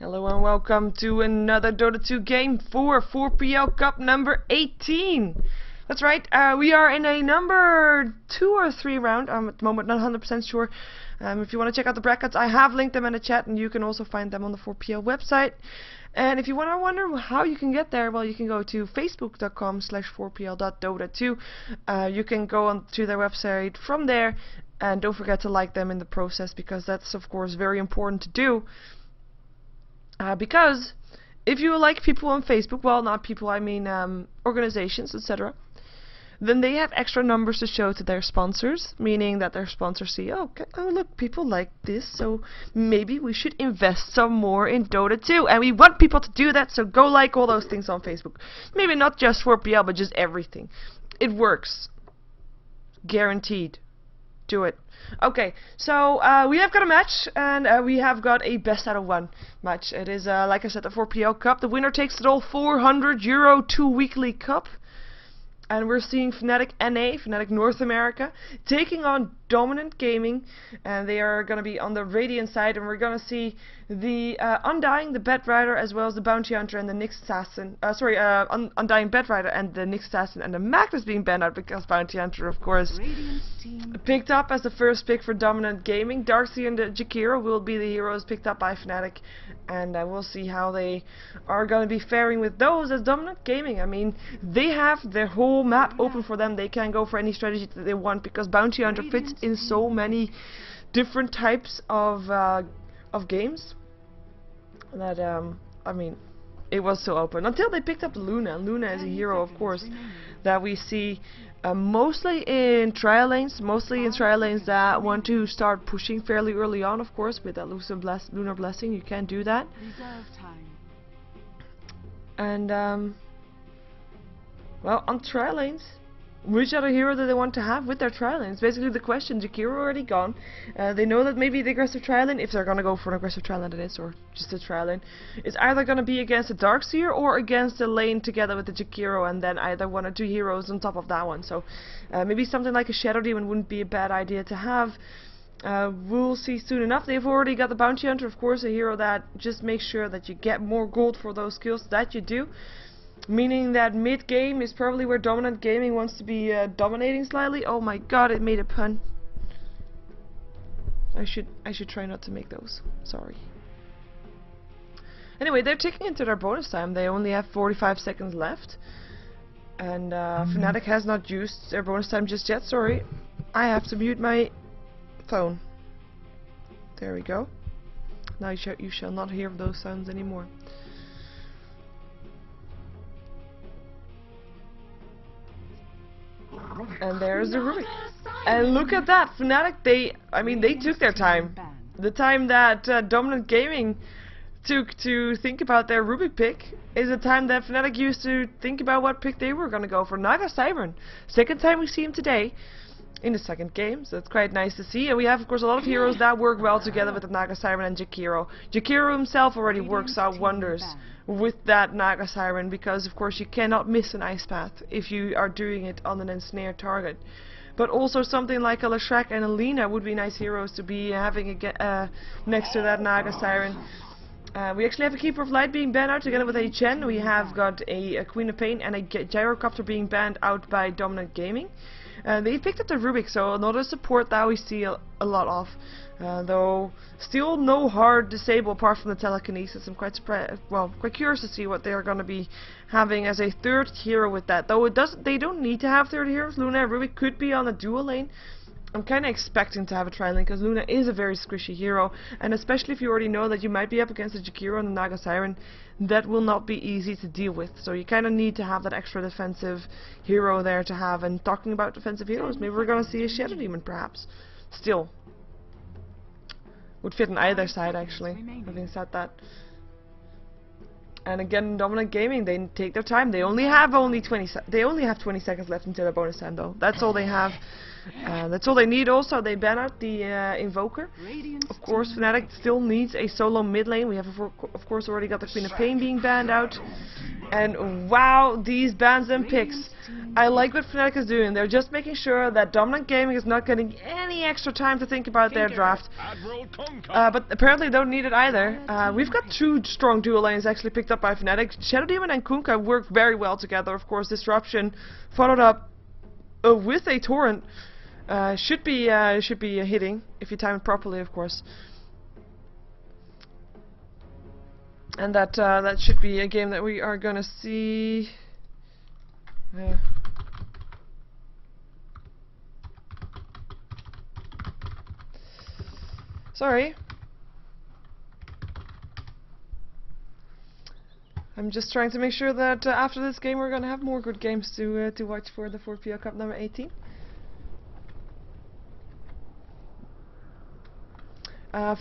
Hello and welcome to another Dota 2 game for 4PL Cup number 18. That's right, we are in a number 2 or 3 round. I'm at the moment not 100% sure. If you want to check out the brackets, I have linked them in the chat, and you can also find them on the 4PL website. And if you want to wonder how you can get there, well, you can go to facebook.com/4pl.dota2. You can go on to their website from there, and don't forget to like them in the process, because that's of course very important to do. Because if you like people on Facebook, well, not people, I mean organizations, etc., then they have extra numbers to show to their sponsors, meaning that their sponsors see, oh, okay, oh look, people like this, so maybe we should invest some more in Dota 2, and we want people to do that, so go like all those things on Facebook. Maybe not just 4PL, but just everything. It works. Guaranteed. Do it. Okay, so we have got a match, and we have got a best out of one match. It is, like I said, the 4PL Cup. The winner takes it all, €400 two-weekly cup. And we're seeing Fnatic NA, Fnatic North America, taking on Dominant Gaming. And they are going to be on the Radiant side. And we're going to see the Undying, the Bed Rider, as well as the Bounty Hunter and the Nyx Assassin. Undying Bed Rider and the Nyx Assassin and the Magnus being banned out because Bounty Hunter, of course, picked up as the first pick for Dominant Gaming. Darcy and the Jakiro will be the heroes picked up by Fnatic. And we'll see how they are going to be faring with those as Dominant Gaming. I mean, they have their whole map open for them. They can go for any strategy that they want because Bounty Hunter fits in so many different types of games that I mean, it was so open until they picked up Luna. Luna is a hero, of course, that we see mostly in trial lanes, that want to start pushing fairly early on. Of course, with that Lunar Blessing, you can't do that. And well, on trial lanes, which other hero do they want to have with their trial lanes? Basically the question. Jakiro already gone. They know that maybe the aggressive trial lane, if they're going to go for an aggressive trial lane it is, or just a trial lane, is either going to be against the Darkseer or against the lane together with the Jakiro, and then either one or two heroes on top of that one. So maybe something like a Shadow Demon wouldn't be a bad idea to have. We'll see soon enough. They've already got the Bounty Hunter, of course, a hero that just makes sure that you get more gold for those skills that you do. Meaning that mid-game is probably where Dominant Gaming wants to be dominating slightly. Oh my god, it made a pun. I should try not to make those. Sorry. Anyway, they're taking into their bonus time. They only have 45 seconds left. And Fnatic has not used their bonus time just yet. Sorry. I have to mute my phone. There we go. Now you shall not hear those sounds anymore. And there's the Ruby. And look at that, Fnatic, they took their time. The time that Dominant Gaming took to think about their Ruby pick is the time that Fnatic used to think about what pick they were going to go for. Naga Cybern. Second time we see him today in the second game, so it's quite nice to see. And we have, of course, a lot of heroes that work well together with the Naga Cybern and Jakiro. Jakiro himself already works out wonders with that Naga Cybern, because of course you cannot miss an Ice Path if you are doing it on an ensnared target. But also something like a Lashrak and a Lina would be nice heroes to be having next to that Naga Cybern. We actually have a Keeper of Light being banned out together with a Chen. We have got a Queen of Pain and a Gyrocopter being banned out by Dominant Gaming. They picked up the Rubick, so another support that we see a lot of. Though still no hard disable apart from the telekinesis. I'm quite surprised. Well, quite curious to see what they are going to be having as a third hero with that. Though it doesn't, they don't need to have third heroes. Luna and Rubick could be on a dual lane. I'm kind of expecting to have a tri-lane because Luna is a very squishy hero, and especially if you already know that you might be up against the Jakiro and the Naga Cybern, that will not be easy to deal with. So you kind of need to have that extra defensive hero there to have. And talking about defensive heroes, maybe we're going to see a Shadow Demon perhaps. Still. Would fit on either side actually, having said that. And again, Dominant Gaming, they take their time. They only have 20 seconds left until their bonus time, though. That's all they have. That's all they need. Also, they ban out the Invoker. Of course, Fnatic still needs a solo mid lane. We have, of course, already got the Queen of Pain being banned out. And wow, these bans and picks. I like what Fnatic is doing. They're just making sure that Dominant Gaming is not getting any extra time to think about their draft. But apparently they don't need it either. We've got two strong duo lanes actually picked up by Fnatic. Shadow Demon and Kunkka work very well together. Of course, Disruption followed up with a Torrent. Should be hitting if you time it properly, of course. And that should be a game that we are gonna see. Sorry, I'm just trying to make sure that after this game we're gonna have more good games to watch for the 4PL Cup number 18.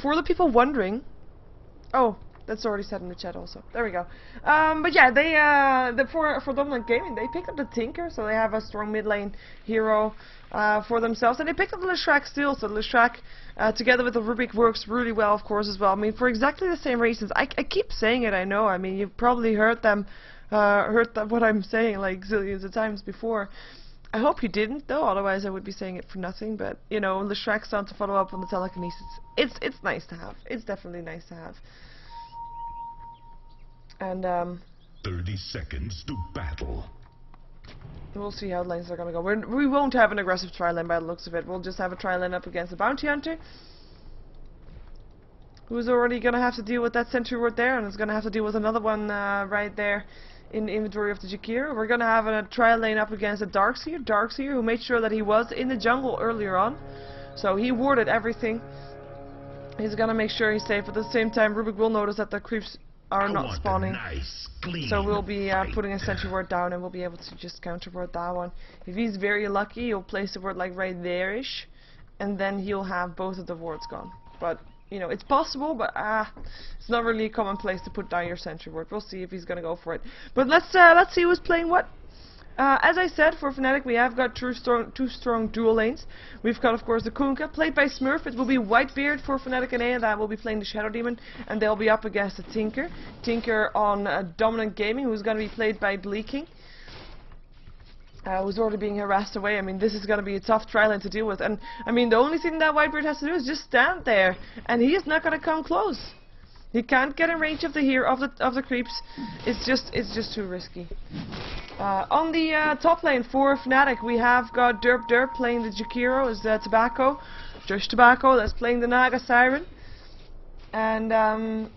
For the people wondering, oh. That's already said in the chat also. There we go. But yeah, they for Dominant Gaming, they picked up the Tinker, so they have a strong mid lane hero for themselves. And they picked up the Leshrac still, so Leshrac together with the Rubick works really well, of course, as well. I mean, for exactly the same reasons. I keep saying it, I know. I mean, you've probably heard them, what I'm saying like zillions of times before. I hope you didn't, though, otherwise I would be saying it for nothing. But, you know, Leshrac sound to follow up on the telekinesis. It's nice to have. It's definitely nice to have. And 30 seconds to battle. We'll see how lanes are gonna go. We won't have an aggressive tri-lane by the looks of it. We'll just have a tri-lane up against the bounty hunter, who's already gonna have to deal with that sentry ward there, and is gonna have to deal with another one right there in the inventory of the Jakir. We're gonna have a tri-lane up against the Darkseer. Darkseer, who made sure that he was in the jungle earlier on, so he warded everything. He's gonna make sure he's safe. At the same time, Rubick will notice that the creeps are not spawning, nice, so we'll be putting a sentry ward down, and we'll be able to just counter ward that one. If he's very lucky, he'll place the ward like right there-ish, and then he'll have both of the wards gone. But you know, it's possible, but it's not really a common place to put down your sentry ward. We'll see if he's gonna go for it. But let's see who's playing what. As I said, for Fnatic we have got two strong dual lanes. We've got, of course, the Kunkka, played by Smurf. It will be Whitebeard for Fnatic NA, and that will be playing the Shadow Demon, and they'll be up against the Tinker. Tinker on Dominant Gaming, who's going to be played by Bleaking. Who's already being harassed away. I mean, this is going to be a tough trial lane to deal with. And, I mean, the only thing that Whitebeard has to do is just stand there, and he is not going to come close. He can't get in range of the creeps. It's just too risky. On the top lane for Fnatic, we have got Derp Derp playing the Jakiro, is Tobacco, Josh Tobacco, that's playing the Naga Siren, and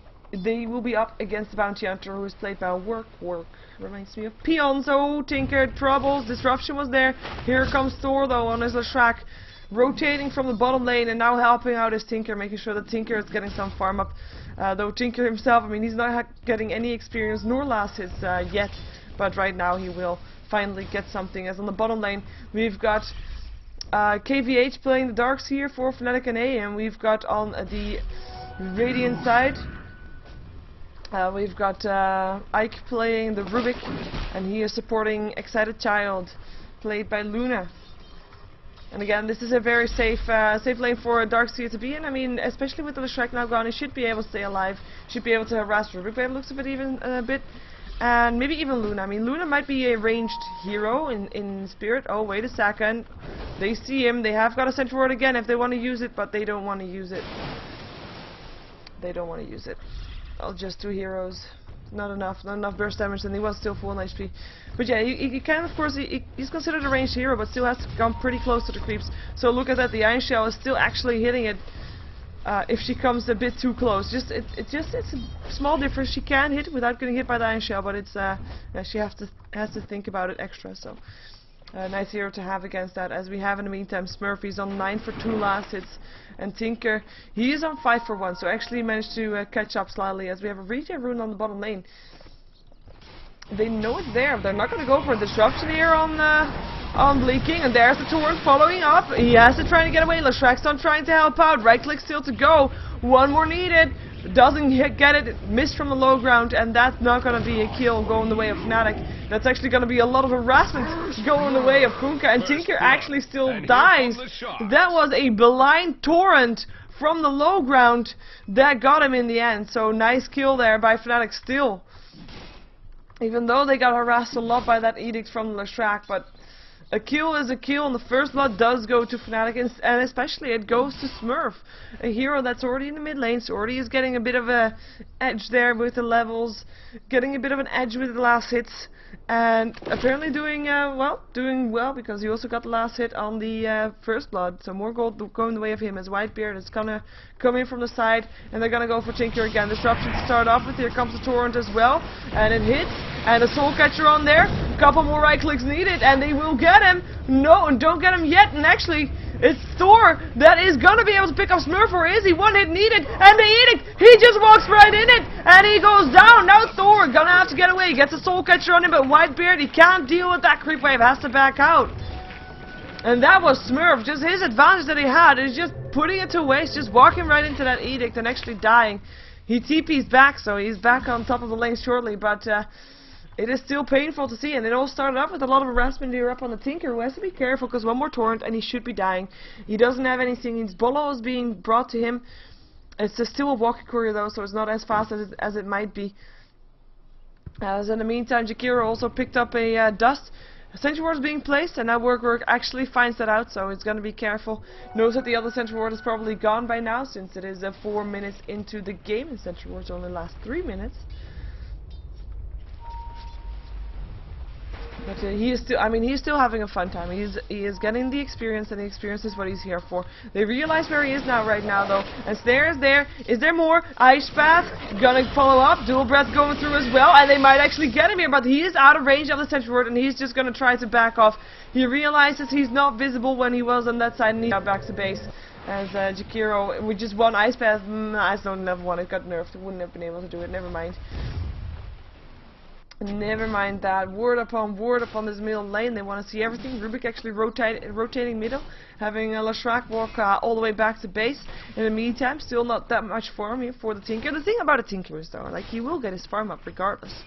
they will be up against the Bounty Hunter, who is played by Work Work. Reminds me of Peons. Oh, Tinker troubles. Disruption was there. Here comes Thor though on his Leshrac, rotating from the bottom lane and now helping out his Tinker, making sure that Tinker is getting some farm up. Though Tinker himself, I mean, he's not getting any experience nor last hits yet, but right now he will finally get something. As on the bottom lane, we've got KVH playing the Darks here for Fnatic NA, and we've got on the Radiant side, we've got Ike playing the Rubick, and he is supporting Excited Child, played by Luna. And again, this is a very safe lane for Darkseer to be in. I mean, especially with the Leshrac now gone, he should be able to stay alive. Should be able to harass Rubick by the looks of it, even a bit. And maybe even Luna. I mean, Luna might be a ranged hero in spirit. Oh, wait a second. They see him. They have got a sentry ward again if they want to use it, but they don't want to use it. They don't want to use it. Oh, just two heroes. Not enough burst damage, and he was still full on HP. But yeah, he can, of course, he's considered a ranged hero, but still has to come pretty close to the creeps. So look at that, the Iron Shell is still actually hitting it if she comes a bit too close. It's a small difference. She can hit without getting hit by the Iron Shell, but it's she has to think about it extra. So nice hero to have against that. As we have in the meantime, Smurf, he's on 9 for 2 last hits, and Tinker, he is on 5 for 1, so actually managed to catch up slightly, as we have a regen rune on the bottom lane. They know it's there, they're not going to go for a disruption here on Bleaking, and there's the Torrent following up. He has to try to get away. Leshrac trying to help out, right click still to go, one more needed, doesn't get it, missed from the low ground, and that's not going to be a kill going the way of Fnatic. That's actually going to be a lot of harassment going the way of Kunkka, and Tinker actually still dies. That was a blind Torrent from the low ground that got him in the end. So nice kill there by Fnatic still. Even though they got harassed a lot by that edict from Lashrak, but a kill is a kill, and the first blood does go to Fnatic, and especially it goes to Smurf, a hero that's already in the mid lane, so already is getting a bit of a edge there with the levels, getting a bit of an edge with the last hits, and apparently doing well because he also got the last hit on the first blood, so more gold going the way of him as Whitebeard is gonna come in from the side, and they're gonna go for Tinker again. Disruption to start off with, here comes the Torrent as well, and it hits, and a Soul Catcher on there, couple more right clicks needed, and they will get him. No, and don't get him yet, and actually it's Thor that is gonna be able to pick up Smurf, or is he? One hit needed, and they eat it. He just walks right in it, and he goes down. Now Thor gonna have to get away. He gets a Soul Catcher on him, but Whitebeard, he can't deal with that creep wave, has to back out. And that was Smurf, just his advantage that he had is just putting it to waste, just walking right into that edict and actually dying. He TP's back, so he's back on top of the lane shortly, but it is still painful to see, and it all started off with a lot of harassment here up on the Tinker, who has to be careful because one more Torrent and he should be dying. He doesn't have anything, his Bolo is being brought to him. It's still a walkie courier though, so it's not as fast as it might be. So in the meantime, Jakiro also picked up a Dust. Sentry Ward is being placed, and now Work Work actually finds that out, so it's going to be careful. Knows that the other Sentry Ward is probably gone by now, since it is 4 minutes into the game, and Sentry Wards only last 3 minutes. But he is still—I mean—he's still having a fun time. He is getting the experience, and the experience is what he's here for. They realize where he is now, right now, though. And Snare is there. Is there more? Ice Path gonna follow up. Dual Breath going through as well, and they might actually get him here. But he is out of range of the Sentry Ward, and he's just gonna try to back off. He realizes he's not visible when he was on that side, and he got back to base. As Jakiro, with just one Ice Path, I don't have one. It got nerfed. Wouldn't have been able to do it. Never mind. Never mind that. Word upon this middle lane. They want to see everything. Rubik actually rotating middle, having Lashrak walk all the way back to base. In the meantime, still not that much farm here for the Tinker. The thing about a Tinker is though, like, he will get his farm up regardless.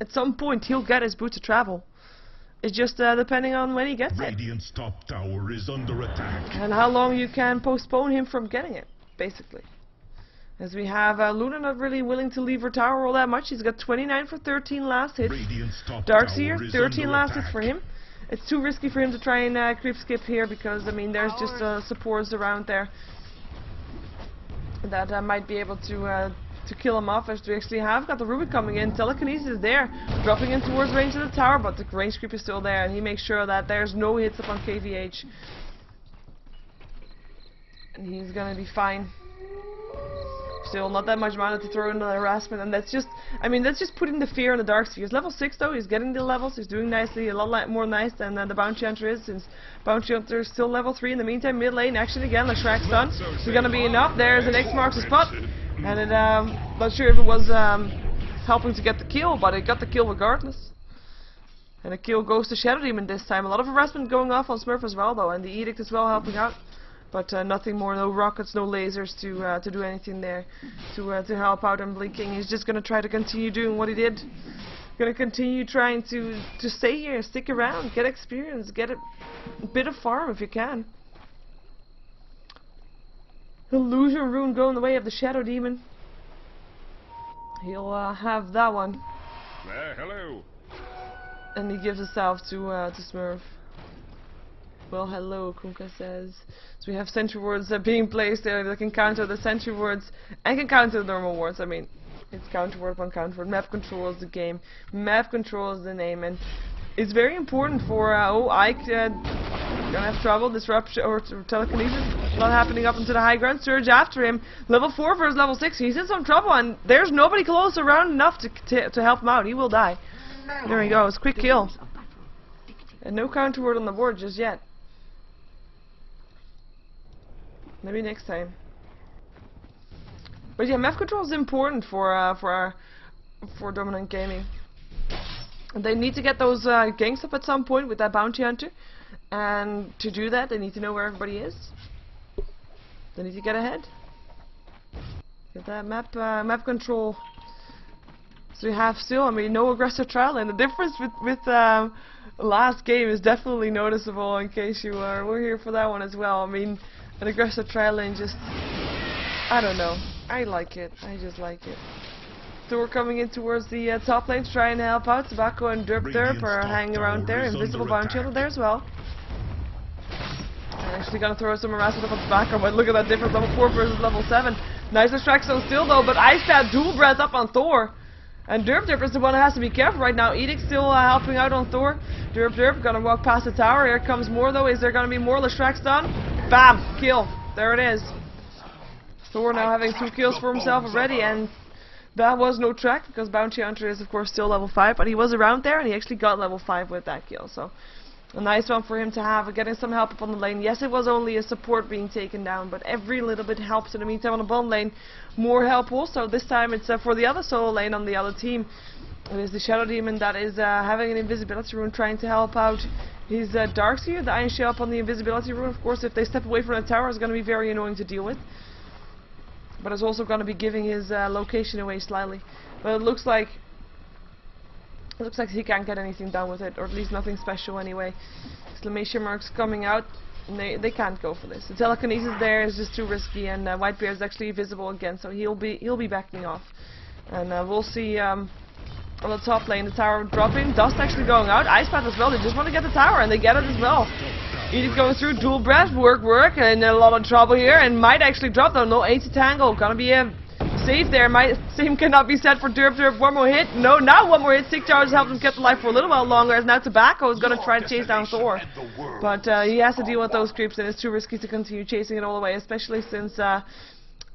At some point, he'll get his boot to travel. It's just depending on when he gets it. Radiant's top tower is under attack. And how long you can postpone him from getting it, basically. As we have Luna not really willing to leave her tower all that much. She's got 29 for 13 last hits. Darkseer, 13 last hits for him. It's too risky for him to try and creep skip here because, I mean, there's just supports around there that might be able to kill him off, as we actually have got the Rubik coming in. Telekinesis is there, dropping in towards range of the tower, but the range creep is still there, and he makes sure that there's no hits upon KVH. And he's gonna be fine. Still not that much mana to throw into the harassment, and that's just, I mean, that's just putting the fear on the Darkseer. He's level 6 though, he's getting the levels, he's doing nicely, a lot more nice than the Bounty Hunter is, since Bounty Hunter is still level 3. In the meantime, mid lane action again, Lashrak's done, so gonna be enough. There's an X marks the spot, and it, not sure if it was helping to get the kill, but it got the kill regardless. And the kill goes to Shadow Demon this time. A lot of harassment going off on Smurf as well though, and the Edict as well helping out. But nothing more, no rockets, no lasers to do anything there to help out on Bleaking. He's just gonna try to continue doing what he did. Gonna continue trying to stay here, stick around, get experience, get a bit of farm if you can. Illusion Rune going the way of the Shadow Demon. He'll have that one. Hello. And he gives himself to Smurf. Well, hello, Kunkka says. So we have Sentry Wards being placed there that can counter the Sentry Wards and can counter the normal wards. I mean, it's counter ward upon counter ward. Map control is the game. Map control is the name, and it's very important for Ike. Gonna have trouble. Disruption or telekinesis not happening up into the high ground. Surge after him. Level 4 versus level 6. He's in some trouble, and there's nobody close around enough to help him out. He will die. There he goes. Quick kill. And no counter ward on the board just yet. Maybe next time. But yeah, map control is important for Dominant Gaming. They need to get those ganks up at some point with that Bounty Hunter, and to do that, they need to know where everybody is. They need to get ahead. Get that map control. So we have still, I mean, no aggressive trial, and the difference with last game is definitely noticeable. In case you were here for that one as well, I mean. An aggressive trial lane just, I don't know, I like it, I just like it. Thor coming in towards the top lane to try and help out. Tobacco and Derp Derp are hanging around there. Invisible Bound Shield there as well. I'm actually gonna throw some harassment up on Tobacco, but look at that difference, level 4 versus level 7. Nice distraction still though, but Icetad dual breath up on Thor. And Derp Derp is the one that has to be careful right now. Edict still helping out on Thor. Derp Derp gonna walk past the tower. Here comes more though. Is there gonna be more? Lestrax done. Bam! Kill. There it is. Thor now having 2 kills for himself already, and that was no track because Bounty Hunter is of course still level 5, but he was around there and he actually got level 5 with that kill. So a nice one for him to have, getting some help up on the lane. Yes, it was only a support being taken down, but every little bit helps. In the meantime, on the bottom lane, more help also. This time it's for the other solo lane on the other team. It is the Shadow Demon that is having an invisibility rune, trying to help out his Darkseer. The Iron Shell up on the invisibility rune, of course, if they step away from the tower, it's going to be very annoying to deal with. But it's also going to be giving his location away slightly. But it looks like... it looks like he can't get anything done with it, or at least nothing special anyway. Exclamation marks coming out, and they can't go for this. The telekinesis there is just too risky, and Whitebeard is actually visible again, so he'll be backing off. And we'll see on the top lane the tower dropping, Dust actually going out, Icepath as well. They just want to get the tower, and they get it as well. Edith going through, dual breath, work work, and a lot of trouble here, and might actually drop though. No aid to tangle, gonna be a save there. My same cannot be set for Derp Derp. One more hit. No, not one more hit. Sick charges helped him get the life for a little while longer, as now Tobacco is going to try to chase down Thor. But he has to deal with those creeps, and it's too risky to continue chasing it all the way, especially since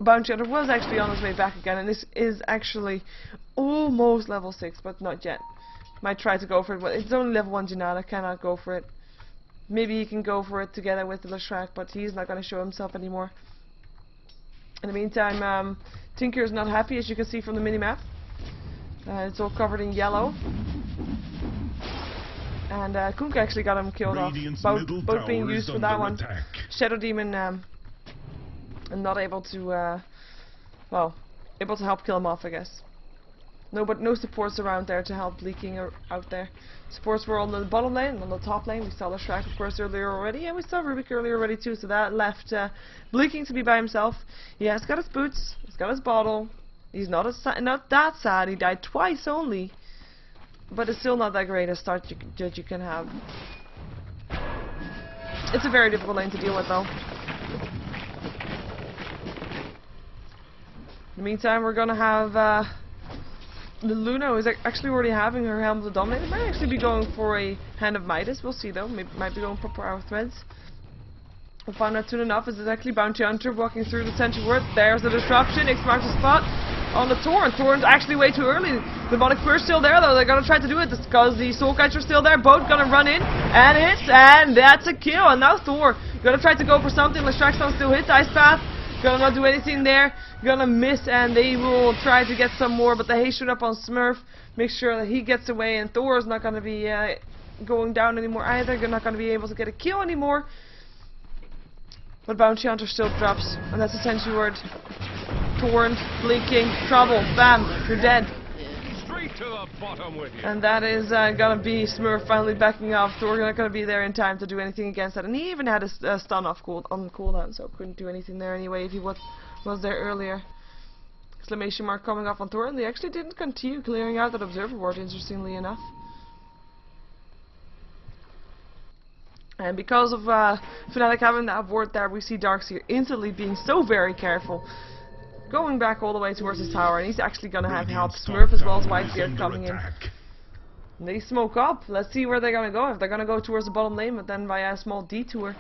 Bounty Hunter was actually on his way back again, and this is actually almost level 6, but not yet. Might try to go for it, but it's only level 1 Jinata, cannot go for it. Maybe he can go for it together with the Lashrak, but he's not going to show himself anymore. In the meantime, Tinker is not happy, as you can see from the minimap. It's all covered in yellow. And Kunkka actually got him killed off. Both being used for that one. Attack. Shadow Demon and not able to, well, able to help kill him off, I guess. No supports around there to help Bleaking out there. Supports were on the bottom lane, and on the top lane we saw the Shrek of course earlier already, and we saw Rubik earlier already too, so that left Bleaking to be by himself. Yeah, he's got his boots, he's got his bottle, he's not that sad, he died twice only, but it's still not that great a start that you can have. It's a very difficult lane to deal with though. In the meantime we're gonna have the Luna is actually already having her Helm of the Dominator. Might actually be going for a Hand of Midas. We'll see though. Maybe might be going for Power Threads. We'll find out soon enough. Is exactly Bounty Hunter walking through the Sentry Ward. There's the disruption. X marks the spot on the Thorn. Thorn's actually way too early. The Demonic Purge still there though. They're gonna try to do it because the Soul Catcher's still there. Both gonna run in and hits, and that's a kill. And now Thor gonna try to go for something. Lestraxon still hits Icepath. Gonna not do anything there, gonna miss, and they will try to get some more, but the haste showed up on Smurf, make sure that he gets away, and Thor is not gonna be going down anymore either. They're not gonna be able to get a kill anymore, but Bounty Hunter still drops, and that's essentially word. Torn, Bleaking, trouble, bam, you're dead. To the bottom with you. And that is gonna be Smurf finally backing off. Thor not gonna be there in time to do anything against that, and he even had his stun off on cooldown, so couldn't do anything there anyway if he was there earlier. Exclamation mark coming off on Thor, and they actually didn't continue clearing out that observer ward, interestingly enough. And because of Fnatic having that ward there, we see Darkseer instantly being so very careful, going back all the way towards his tower, and he's actually gonna have help. Smurf as well as Whitebeard coming in. And they smoke up. Let's see where they're gonna go. If they're gonna go towards the bottom lane, but then via a small detour,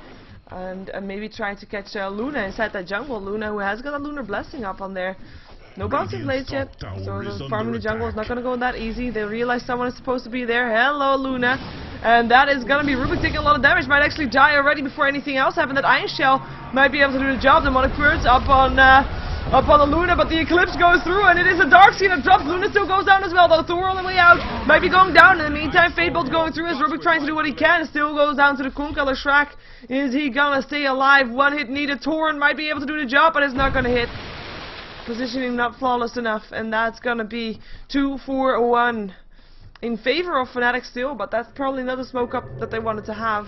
and maybe try to catch Luna inside that jungle. Luna, who has got a Lunar Blessing up on there. No bouncing blades yet, so the farming the jungle is not gonna go that easy. They realize someone is supposed to be there. Hello, Luna. And that is gonna be Rubik taking a lot of damage. Might actually die already before anything else happened. That Iron Shell might be able to do the job. The Monocurds up on the Luna, but the Eclipse goes through, and it is a Darkseer that drops. Luna still goes down as well, though Thor on the way out might be going down. In the meantime, Fatebolt going through as Rubik trying to do what he can, still goes down to the Kunkka. Lashrak, is he gonna stay alive? One hit needed. Torn might be able to do the job, but it's not gonna hit. Positioning not flawless enough, and that's gonna be 2-4-1 in favor of Fnatic still, but that's probably not the smoke up that they wanted to have.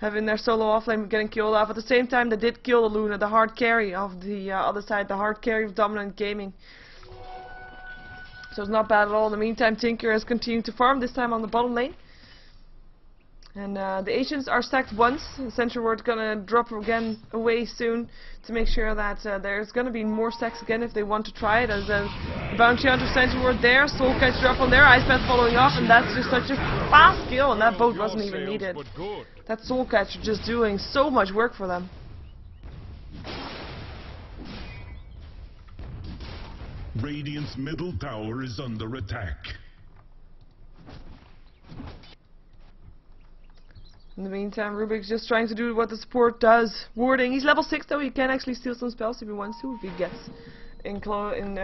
Having their solo offlane getting killed off. At the same time, they did kill the Luna, the hard carry of the other side, the hard carry of Dominant Gaming. So it's not bad at all. In the meantime, Tinker has continued to farm, this time on the bottom lane. And the Asians are stacked once. Central Ward gonna drop again away soon to make sure that there's gonna be more stacks again if they want to try it. As a bounty onto Central Ward there, Soul Catch drop on there, Iceman following off, and that's just such a fast kill, and that boat wasn't even needed. That Soul Catch just doing so much work for them. Radiant's middle tower is under attack. In the meantime, Rubik's just trying to do what the support does. Warding. He's level 6 though, he can actually steal some spells if he wants to, if he gets in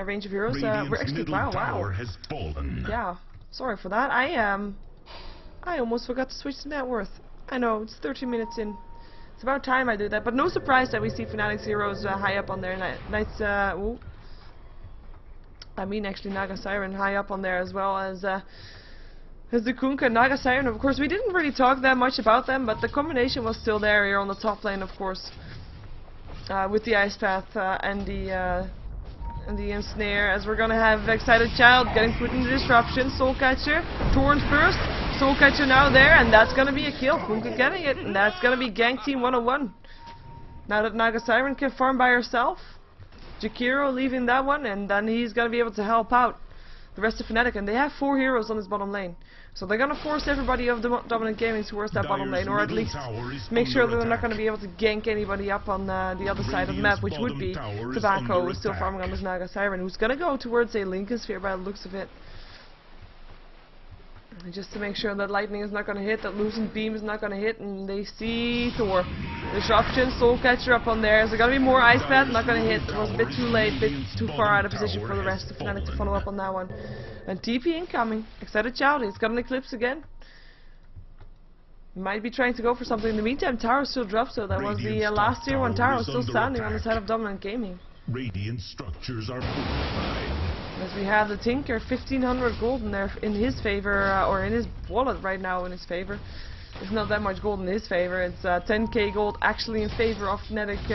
range of heroes. We're actually, wow. Has fallen. Yeah, sorry for that. I almost forgot to switch to net worth. I know, it's 13 minutes in. It's about time I do that, but no surprise that we see Fnatic's heroes high up on their knights. I mean, actually Naga Siren high up on there, as well as the Kunkka, Naga Siren. Of course, we didn't really talk that much about them, but the combination was still there here on the top lane, of course, with the Ice Path and the Ensnare, as we're gonna have Excited Child getting put into disruption. Soul Catcher, Torn first, Soul Catcher now there, and that's gonna be a kill. Kunkka getting it, and that's gonna be Gank Team 101. Now that Naga Siren can farm by herself, Jakiro leaving that one, and then he's going to be able to help out the rest of Fnatic, and they have 4 heroes on this bottom lane. So they're going to force everybody of the Dominant Gaming towards that bottom lane, or at least make sure that they're not going to be able to gank anybody up on the other side of the map, which would be Tobacco, who's still farming on this Naga Siren, who's going to go towards a Lincoln Sphere by the looks of it. And just to make sure that Lightning is not going to hit, that Lucent Beam is not going to hit, and they see Thor. Disruption, Soul Catcher up on there. Is there going to be more Ice Path? Not going to hit. It was a bit too late, a bit too far out of position for the rest of Fnatic to follow up on that one. And TP incoming. Excited Child, he's got an Eclipse again. Might be trying to go for something. In the meantime, Tower still dropped, so that was the last tier 1 tower still standing on the side of Dominant Gaming. Radiant structures are fortified. As we have the Tinker, 1500 gold in there in his favor, or in his wallet right now in his favor. It's not that much gold in his favor, it's 10k gold actually in favor of Fnatic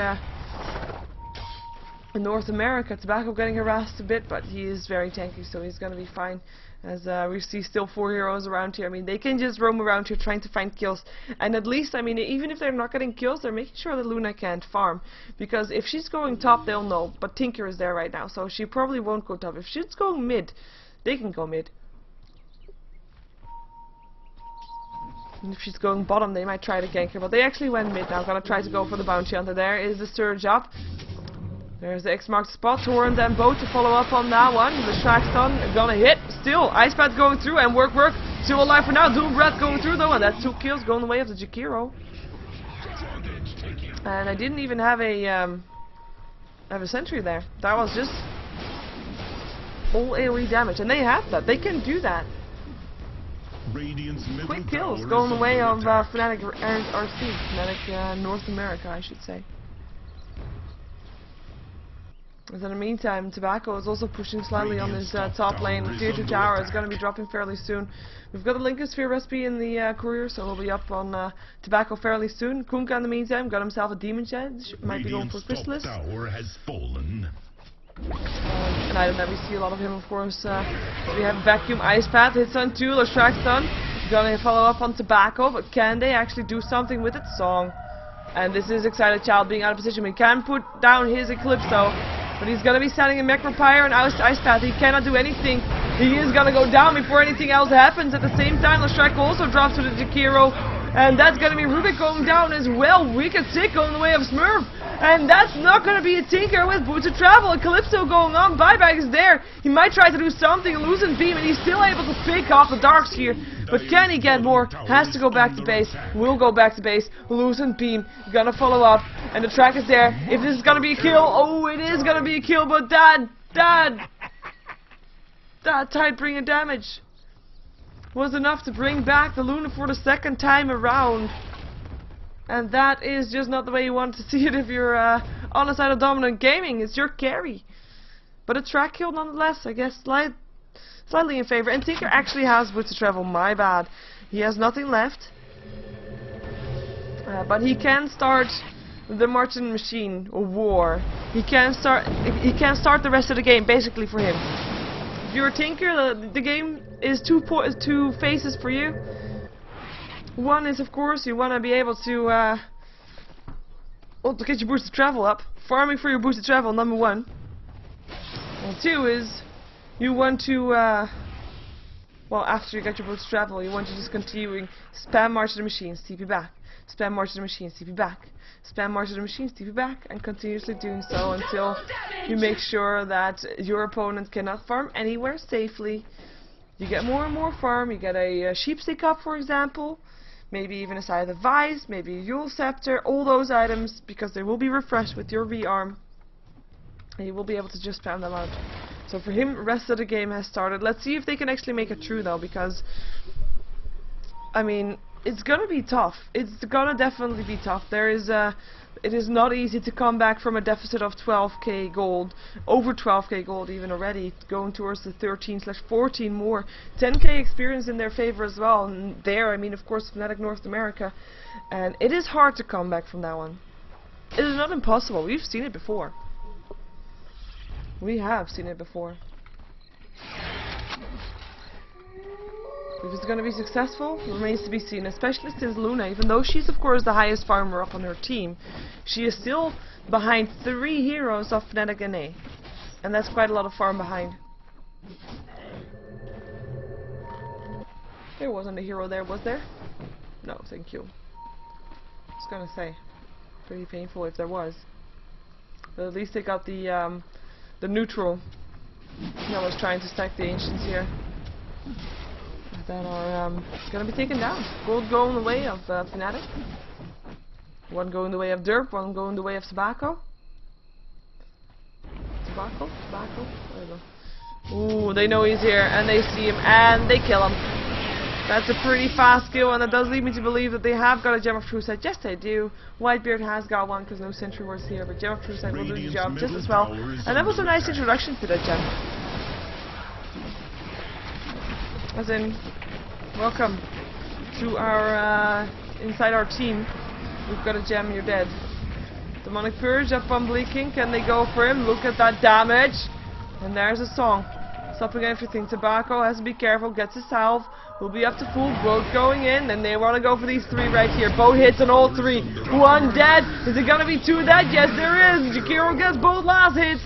in North America. Tobacco getting harassed a bit, but he is very tanky, so he's gonna be fine. As we see still 4 heroes around here. I mean, they can just roam around here trying to find kills. And at least, I mean, even if they're not getting kills, they're making sure that Luna can't farm. Because if she's going top, they'll know. But Tinker is there right now, so she probably won't go top. If she's going mid, they can go mid. And if she's going bottom, they might try to gank her. But they actually went mid now. Gonna try to go for the bounty hunter. There is the surge up. There's the X marks spot, Torrent and Boat to follow up on that one. The Shaxton gonna hit, still, Ice Path going through, and Work Work still alive for now. Doom Breath going through though, and that's 2 kills going the way of the Jakiro. And I didn't even have a sentry there. That was just all AoE damage, and they have that, they can do that. Quick kills going the way of Fnatic RC, Fnatic North America I should say. In the meantime, Tobacco is also pushing slightly on this top lane. The tier 2 tower is going to be dropping fairly soon. We've got a Lincoln Sphere recipe in the courier, so we'll be up on Tobacco fairly soon. Kunkka, in the meantime, got himself a Demon Challenge. Might be going for Chrysalis. An item that we see a lot of him, of course. We have Vacuum, Ice Path, hits on 2, Lashrak's done. Gonna follow up on Tobacco, but can they actually do something with it? Song. And this is Excited Child being out of position. We can put down his Eclipse though. But he's going to be standing in Macropyre and Ice Path. He cannot do anything. He is going to go down before anything else happens. At the same time, Lashrak also drops to the Jakiro. And that's going to be Rubik going down as well. Wicked sick going the way of Smurf. And that's not going to be a Tinker with Boots of Travel. And Calypso going on. Buyback is there. He might try to do something. Losing Beam. And he's still able to pick off the Darks here. But can he get more? Has to go back to base. Will go back to base. Lucent Beam. Gonna follow up. And the track is there. If this is gonna be a kill. Oh, it is gonna be a kill. But that Tidebringer damage was enough to bring back the Luna for the second time around. And that is just not the way you want to see it if you're on the side of Dominant Gaming. It's your carry. But a track kill nonetheless. I guess slightly in favor, and Tinker actually has Boots to Travel, my bad. He has nothing left, but he can start the Martin Machine War. He can start the rest of the game basically for him. if you're a tanker, the game is two phases for you. One is, of course, you want to be able to well, to get your boosted travel up. Farming for your boosted travel, number one. And two is you want to well, after you get your boosted travel, you want to just continuing spam march to the machines, TP back. Spam march to the machines, TP back. Spam march to the machines, TP back, and continuously doing so until you make sure that your opponent cannot farm anywhere safely. You get more and more farm. You get a sheepstick up, for example, maybe even a scythe of vice, maybe a Yule scepter, all those items, because they will be refreshed with your rearm, and you will be able to just spam them out. So for him, the rest of the game has started. Let's see if they can actually make it true, though, because I mean, it's gonna be tough. It's gonna definitely be tough. There is it is not easy to come back from a deficit of 12k gold, over 12k gold even already, going towards the 13/14 more. 10k experience in their favor as well, and there, I mean, of course, Fnatic North America. And it is hard to come back from that one. It is not impossible. We've seen it before. We have seen it before. If it's going to be successful, remains to be seen, especially since Luna, even though she's of course the highest farmer up on her team, she is still behind 3 heroes of Fnatic NA, and that's quite a lot of farm behind. There wasn't a hero there, was there? No, thank you. I was going to say, pretty painful if there was. But at least they got the neutral that was trying to stack the ancients here. That are gonna be taken down. Gold going the way of Fnatic. One going the way of Derp, one going the way of Tobacco. Tobacco? Ooh, they know he's here, and they see him, and they kill him. That's a pretty fast kill, and that does lead me to believe that they have got a Gem of True Sight. Yes, they do. Whitebeard has got one, because no sentry was here, but Gem of True Sight will do the job just as well. And that was a nice introduction to that gem. As in, welcome to our, inside our team. We've got a gem, you're dead. Demonic Purge up on Bleaking, can they go for him? Look at that damage! And there's a song. Stopping everything. Tobacco has to be careful, gets a salve. We'll be up to full, both going in, and they want to go for these 3 right here. Both hits on all 3. One dead. Is it gonna be 2 dead? Yes, there is! Jakiro gets both last hits.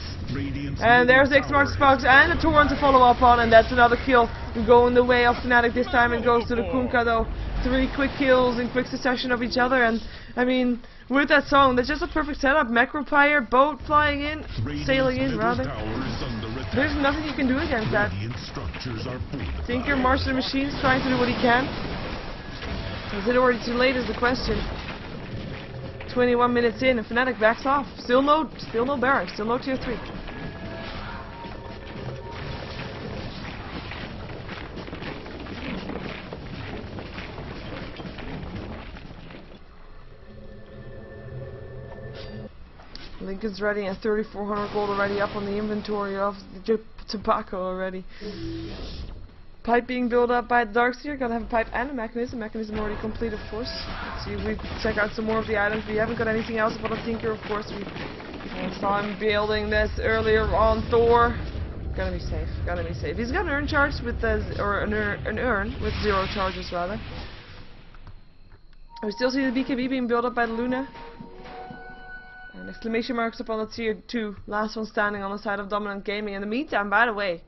And there's X marks the Fox and a Torrent to follow up on, and that's another kill going the way of Fnatic this time, and goes to the Kunkka though. 3 quick kills in quick succession of each other, and I mean, with that song, that's just a perfect setup. Macropyre, boat flying in, sailing in rather. There's nothing you can do against that. Tinker, March the Machines, trying to do what he can. Is it already too late is the question. 21 minutes in, and Fnatic backs off. Still no barracks, still no tier 3. Lincoln's ready, and 3,400 gold already up on the inventory of the Tobacco already. Pipe being built up by the Darkseer. Gotta have a pipe and a mechanism. Mechanism already complete, of course. See if we check out some more of the items. We haven't got anything else about a Tinker, of course. We saw him building this earlier on Thor. Gotta be safe. Gotta be safe. He's got an urn charge with an urn with 0 charges rather. We still see the BKB being built up by the Luna. And exclamation marks upon the tier 2. Last one standing on the side of Dominant Gaming. In the meantime, by the way,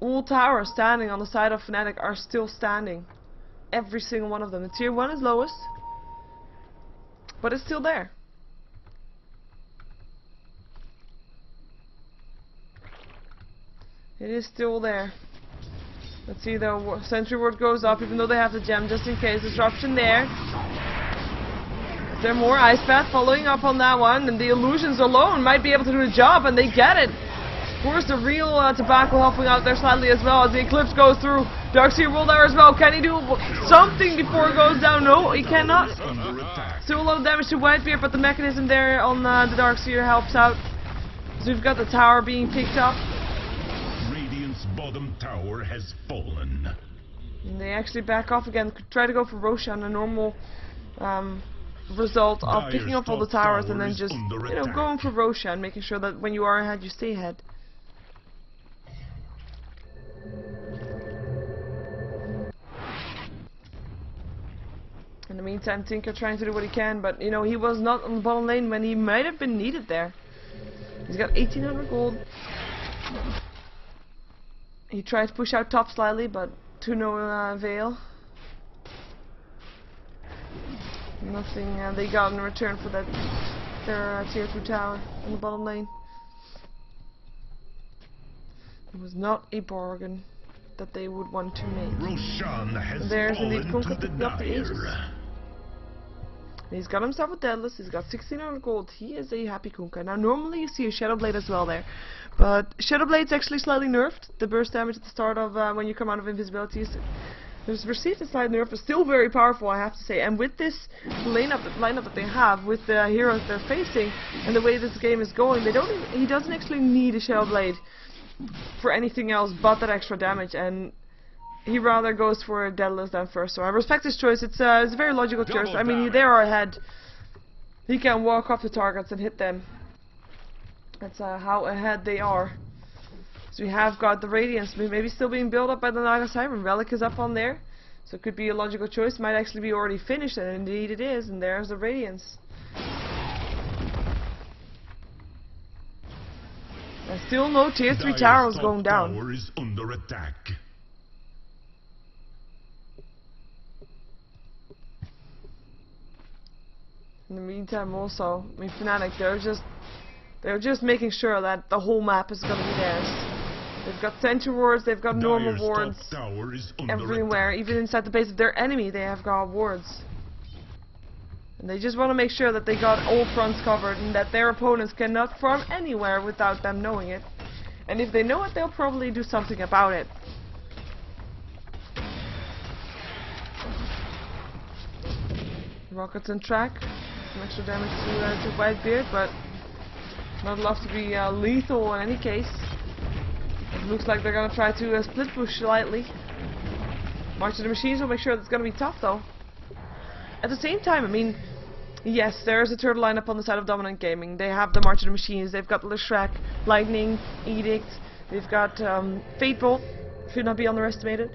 all towers standing on the side of Fnatic are still standing. Every single one of them. The tier 1 is lowest, but it's still there. It is still there. Let's see, the sentry ward goes up, even though they have the gem, just in case. Disruption there. There are more ice path following up on that one, and the illusions alone might be able to do the job, and they get it. Of course, the real Tobacco helping out there slightly as well as the eclipse goes through. Darkseer rolled there as well. Can he do something before it goes down? No, he cannot. Still a lot of damage to Whitebeard, but the mechanism there on the Darkseer helps out. So we've got the tower being picked up. Radiant's bottom tower has fallen. And they actually back off again. Try to go for Roshan, a normal result of picking up all the towers and then just, you know, going for Roshan, making sure that when you are ahead, you stay ahead. the meantime, Tinker trying to do what he can, but you know, he was not on the bottom lane when he might have been needed there. He's got 1800 gold. He tried to push out top slightly, but to no avail. Nothing they got in return for that, their tier 2 tower in the bottom lane. It was not a bargain that they would want to make. Roshan has there's indeed Kunkka picking up the Aegis. He's got himself a Daedalus, he's got 1600 gold, he is a happy Kunkka. Now normally you see a Shadowblade as well there, but Shadowblade's actually slightly nerfed. The burst damage at the start of when you come out of invisibility is received a slight nerf, but still very powerful, I have to say. And with this lineup that they have, with the heroes they're facing, and the way this game is going, they don't even, he doesn't actually need a Shadowblade for anything else but that extra damage, and he rather goes for Daedalus than first. So I respect his choice. It's a very logical choice. I mean, they are ahead. He can walk off the targets and hit them. That's how ahead they are. So we have got the Radiance, maybe still being built up by the Naga Siren. Relic is up on there, so it could be a logical choice. Might actually be already finished, and indeed it is. And there's the Radiance. And still no tier 3 towers going down. Tower is under attack. In the meantime, also, I mean, Fnatic, they're just making sure that the whole map is going to be theirs. They've got sentry wards, they've got normal wards everywhere, even inside the base of their enemy. They have got wards. And they just want to make sure that they got all fronts covered and that their opponents cannot farm anywhere without them knowing it. And if they know it, they'll probably do something about it. Rockets on track. Some extra damage to Whitebeard, but not enough to be lethal in any case. It looks like they're going to try to split push slightly. March to the machines will make sure that's going to be tough, though. At the same time, I mean, yes, there is a turtle lineup on the side of Dominant Gaming. They have the March of the Machines, they've got Leshrac, Lightning, Edict, they've got Fatebolt, should not be underestimated.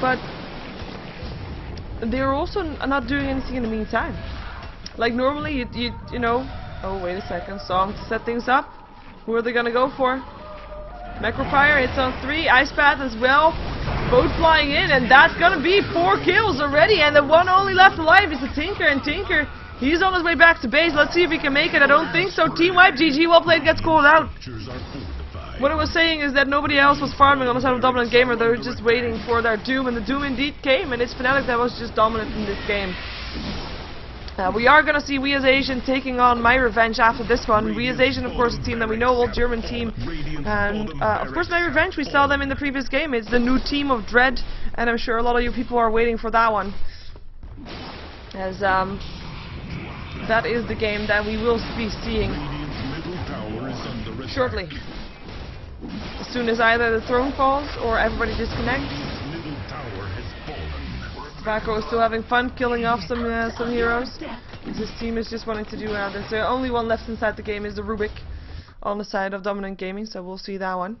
But they're also not doing anything in the meantime. Like normally, you know, oh wait a second, Song to set things up. Who are they gonna go for? Macrofire hits on 3, Ice Path as well, both flying in, and that's gonna be 4 kills already, and the one only left alive is the Tinker, and Tinker, he's on his way back to base. Let's see if he can make it. I don't think so. Team wipe, GG, well played, gets called out. What I was saying is that nobody else was farming on the side of Dominant Gamer, they were just waiting for their doom, and the doom indeed came, and it's Fnatic that was just dominant in this game. We are going to see We As Asian taking on My Revenge after this one. We As Asian, of course, a team that we know, old German team. And, of course, My Revenge, we saw them in the previous game. It's the new team of Dread, and I'm sure a lot of you people are waiting for that one. As, that is the game that we will be seeing shortly. As soon as either the throne falls or everybody disconnects. Tobacco is still having fun killing off some heroes. This team is just wanting to do another. The only one left inside the game is the Rubik on the side of Dominant Gaming, so we'll see that one.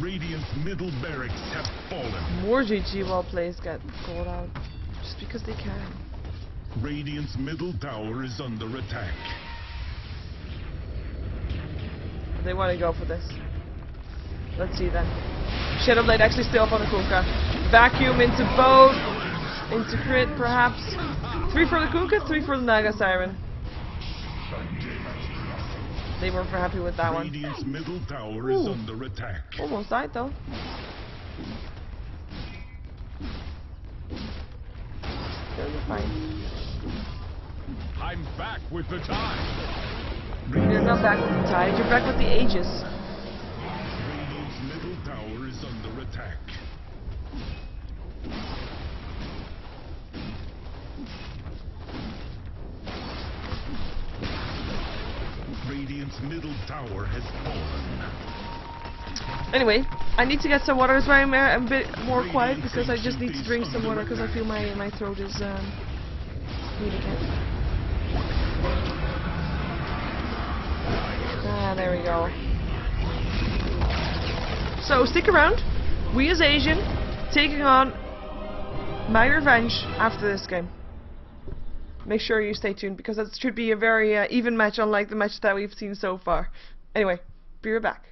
Radiant's middle barracks have fallen. More GG while plays get called out. Just because they can. Radiant's middle tower is under attack. They want to go for this. Let's see then. Shadowblade actually still up on the Kunkka. Vacuum into boat, into crit perhaps. 3 for the Kunkka, 3 for the Naga Siren. They weren't happy with that one. Radiant's middle tower is under attack. Almost died though. They're fine. I'm back with the tide. You're not back with the tide, you're back with the Aegis. Radiant's middle tower is under attack. Radiant's middle tower has fallen. Anyway, I need to get some water. That's why I'm a bit more quiet, because I just need to drink some water because I feel my throat is Ah, there we go. So stick around. We As Asian taking on My Revenge after this game. Make sure you stay tuned because that should be a very even match, unlike the match that we've seen so far. Anyway, be right back.